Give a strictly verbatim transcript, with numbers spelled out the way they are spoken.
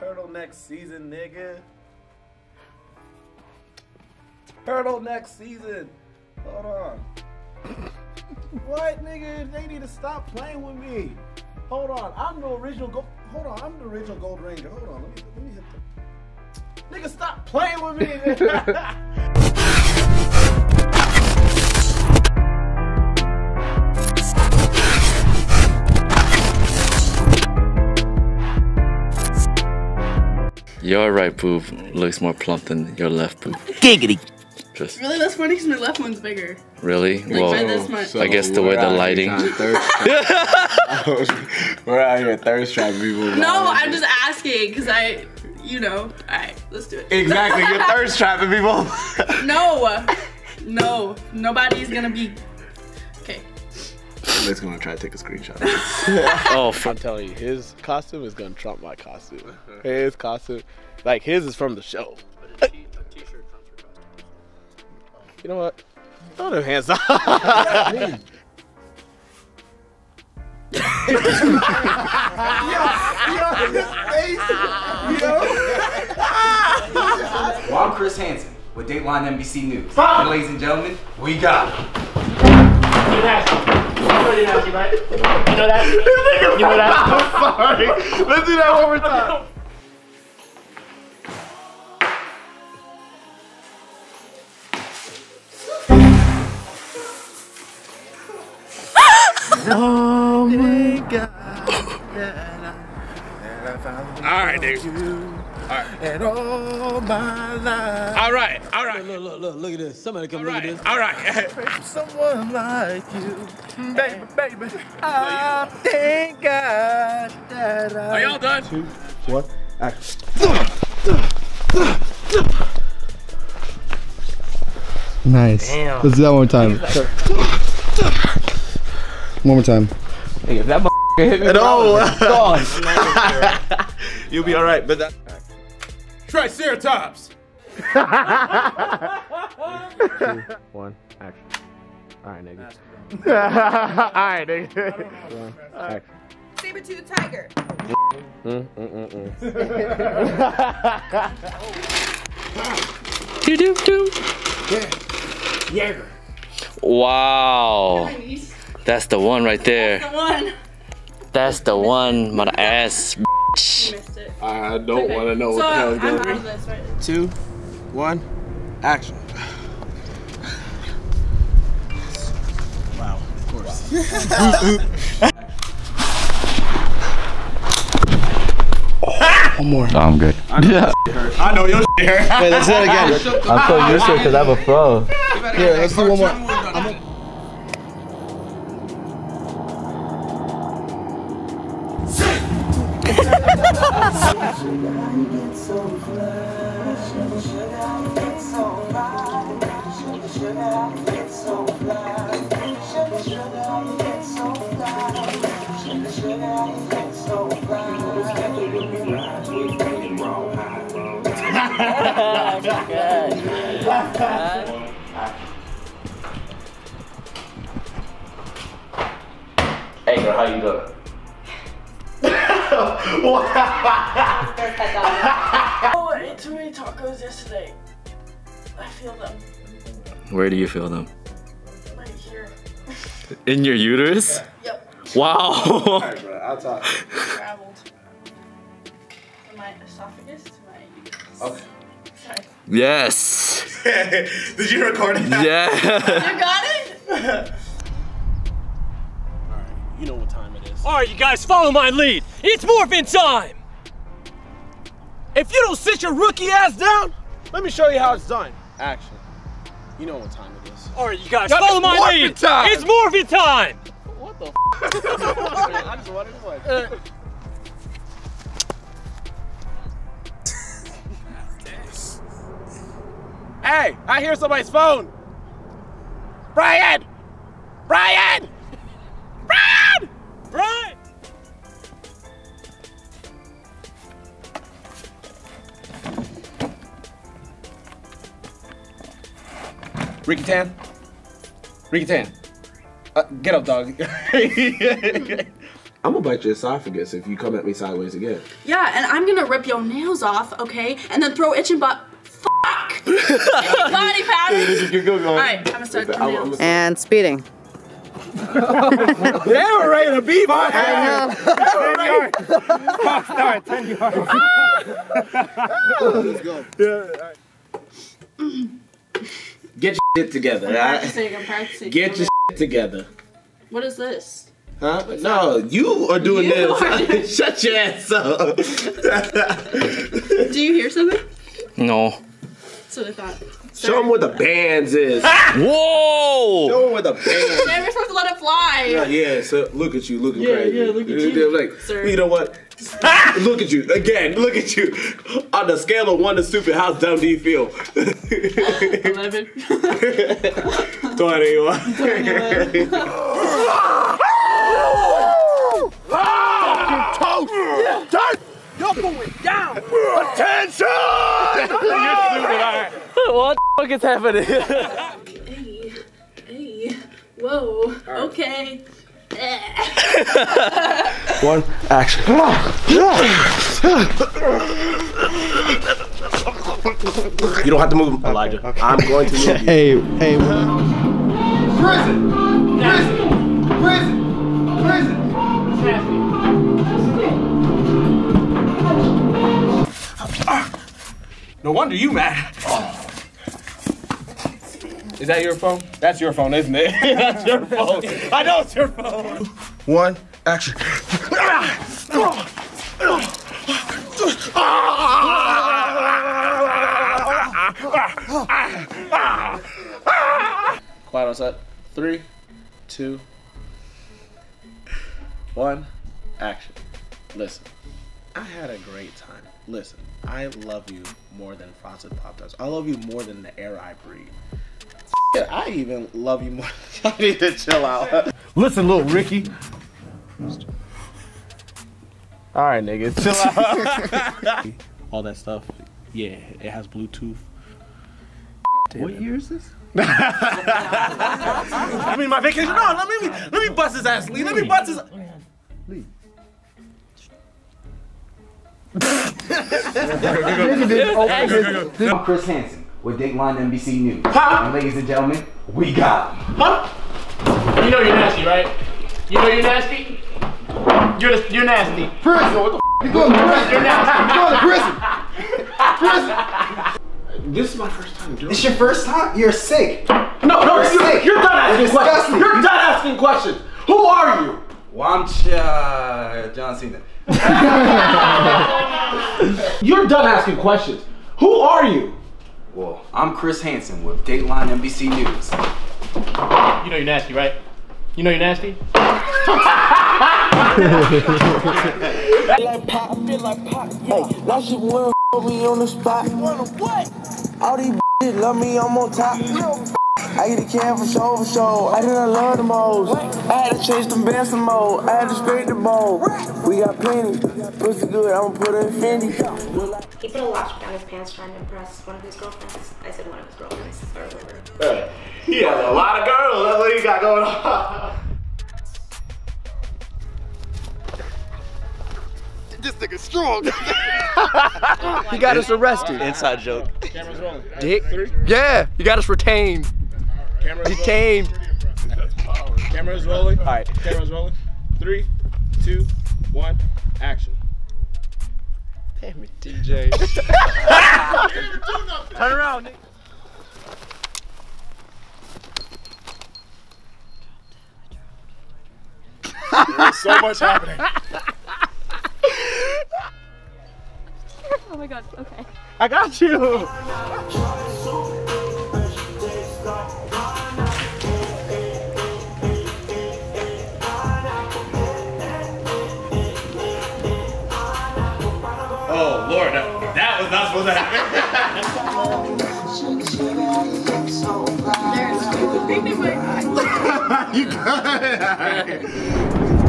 Turtleneck season, nigga. Turtleneck season. Hold on. What, nigga? They need to stop playing with me. Hold on. I'm the original gold. Hold on. I'm the original Gold Ranger. Hold on. Let me, let me hit the. Nigga, stop playing with me, nigga. Your right boob looks more plump than your left boob. Giggity. Just really, that's funny because my left one's bigger. Really? Like, well, by this much. So I guess the way the lighting. We're out here thirst trapping people. No, I'm just asking because I, you know, all right, let's do it. Exactly, you're thirst trapping people. No, no, nobody's gonna be. Okay. Let's gonna try to take a screenshot. Oh, I'm telling you, his costume is gonna trump my costume. His costume, like his, is from the show. But a t-shirt trumps your costume. You know what? Throw them hands off. Yo, yo, his face, yo. Well, I'm Chris Hansen with Dateline N B C News, and ladies and gentlemen, we got it. You know that? You know that? You know that? I'm sorry. Let's do that one more time. Oh my God. All right, dude. All right. And all my life. All right. All right. Look, look, look, look at this. Somebody come look at this. All right. Someone like you. Baby, baby, I thank God that I... Are y'all done? Two, one, action. Nice. Damn. Let's do that one more time. One more time. Hey, if that motherfucker hit me, at all. Gone. You'll be all right, but that... Triceratops! Two, one, action. All right, nigga. All right, nigga. Saber-tooth tiger. Mm, mm, mm, mm. Do do do. Yeah. Wow. That's the one right there. That's the one. That's the one, my ass. I don't okay. want to know so what the hell is going on. Right? Two, one, action. Oh, one more. Oh, I'm good. I know, yeah. I know your shit hurt. Wait, let's do it again. I'm so used to it because I have a fro. Here, let's do one more. I'm Hey girl, how you doing? Oh, I ate too many tacos yesterday. I feel them. Where do you feel them? Right here. In your uterus? Yep. Wow. Alright, bro, I'll talk. Traveled. From my esophagus to my uterus. Okay. Yes. Did you record it? Yeah. You got it? Alright, you know what time it is. Alright, you guys, follow my lead. It's Morphin time! If you don't sit your rookie ass down, let me show you how it's done. Action. You know what time it is. Alright, you guys, follow my lead. It's Morphin time! It's Morphin time! What the f? I just wanted to watch. Hey, I hear somebody's phone. Brian! Brian! Brian! Brian! Ricky Tan? Ricky Tan. Uh, get up, dog. I'm gonna bite your esophagus if you come at me sideways again. Yeah, and I'm gonna rip your nails off, okay? And then throw itch and butt. Fuck! Body patterns. You're going. All right, I'm gonna start with the nails. And speeding. They were ready to beat my ass. They were ready. Fuck, start ten yards. Let's go. Yeah. All right. Get your shit together. I'm practicing, I'm practicing. Get your shit together. What is this? Huh? What's no, that? You are doing you this. Are doing... Shut your ass up. Do you hear something? No. That's what I thought. Sorry. Show them where the bands is. Ah! Whoa! Show them where the bands is. Never supposed to let it fly. No, yeah, so look at you looking yeah, crazy. Yeah, look at you. Like, sir. You know what? Ah! Look at you. Again, look at you. On the scale of one to stupid, how dumb do you feel? eleven. twenty-one. twenty-one. Toast! Dirt! You're going down! Attention! What the fuck is happening? Hey, hey, whoa, okay. One, action. You don't have to move, Elijah. Okay, okay. I'm going to move you. Hey, hey. Prison! Prison! Prison! Prison! No wonder you mad. Oh. Is that your phone? That's your phone, isn't it? That's your phone. I know it's your phone. One, action. Quiet on set. Three, two, one, action. Listen, I had a great time. Listen, I love you more than frosted pop tarts. I love you more than the air I breathe. Shit, I even love you more. I need to chill out. Listen, little Ricky. All right, nigga, chill out. All that stuff. Yeah, it has Bluetooth. Damn, what year is this? I mean, my vacation. No, let me let me bust his ass, Lee. Let me bust his. Lee. I'm Chris Hansen with Dateline N B C News. Huh? And ladies and gentlemen, we got him. Huh? You know you're nasty, right? You know you're nasty? You're the, you're nasty. Prison, what the f you going to prison? You're nasty. You're going to prison. Prison. This is my first time doing it. It's your first time? You're sick. No, no, you're, you're, sick. You're done asking questions. You're done asking questions. Who are you? Well, I'm Ch uh, John Cena. You're done asking questions. Who are you? Well, I'm Chris Hansen with Dateline N B C News. You know you're nasty, right? You know you're nasty? I feel like pop, I feel like pop. Hey, that shit wanna f me on the spot. Wanna what? All these bitches love me, I'm on top. I get a can for show for show. I didn't love the most. I had to change them bands some more. I had to straight the bone. We got plenty. Pussy good, I'm gonna put it in Fendi. He put a watch down his pants trying to impress one of his girlfriends. I said one of his girlfriends. Or whatever. Hey, he has a lot of girls. That's what he got going on. This nigga's strong. He got us arrested. Inside joke. Camera's rolling. Dick. Yeah, he got us retained. Camera's rolling. Camera's rolling. All right. Camera's rolling. Three, two, one, action. Damn it, D J. Turn around, Nick. There's so much happening. Oh my God. Okay. I got you. Oh, Lord, that, that was not supposed to happen. You got it.